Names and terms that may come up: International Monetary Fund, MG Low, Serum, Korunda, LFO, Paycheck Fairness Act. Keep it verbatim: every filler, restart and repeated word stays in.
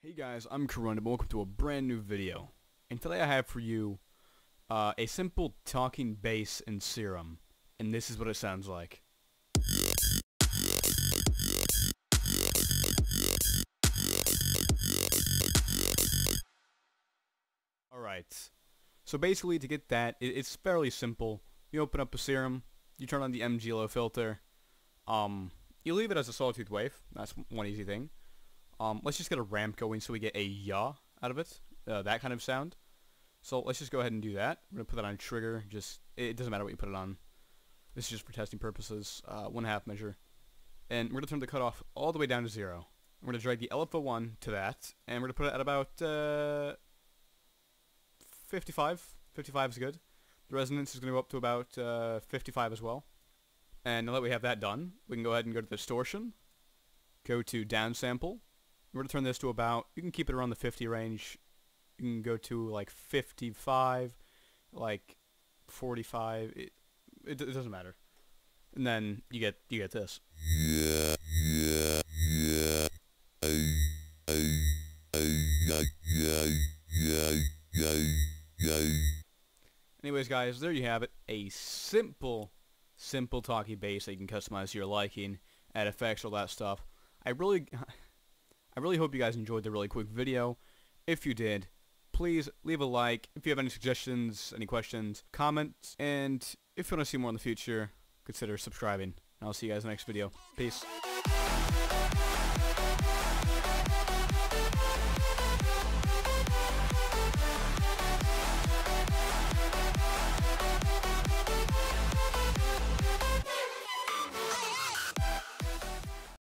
Hey guys, I'm Korunda, welcome to a brand new video. And today I have for you uh, a simple talking bass in Serum. And this is what it sounds like. Alright, so basically to get that, it, it's fairly simple. You open up a Serum, you turn on the M G Low filter, um, you leave it as a sawtooth wave, that's one easy thing. Um, let's just get a ramp going so we get a ya out of it, uh, that kind of sound. So let's just go ahead and do that. We're going to put that on trigger, just, it doesn't matter what you put it on. This is just for testing purposes, uh, one half measure. And we're going to turn the cutoff all the way down to zero. We're going to drag the L F O one to that, and we're going to put it at about, uh, fifty-five, fifty-five is good. The resonance is going to go up to about, uh, fifty-five as well. And now that we have that done, we can go ahead and go to distortion, go to downsample. We're going to turn this to about, you can keep it around the fifty range. You can go to like fifty-five, like forty-five, it, it, it doesn't matter. And then you get, you get this. Yeah, yeah, yeah. I, I, I, I, I, I, I. Anyways guys, there you have it. A simple, simple talkie bass that you can customize to your liking, add effects, all that stuff. I really... I really hope you guys enjoyed the really quick video. If you did, please leave a like. If you have any suggestions, any questions, comment. And if you want to see more in the future, consider subscribing. And I'll see you guys in the next video. Peace.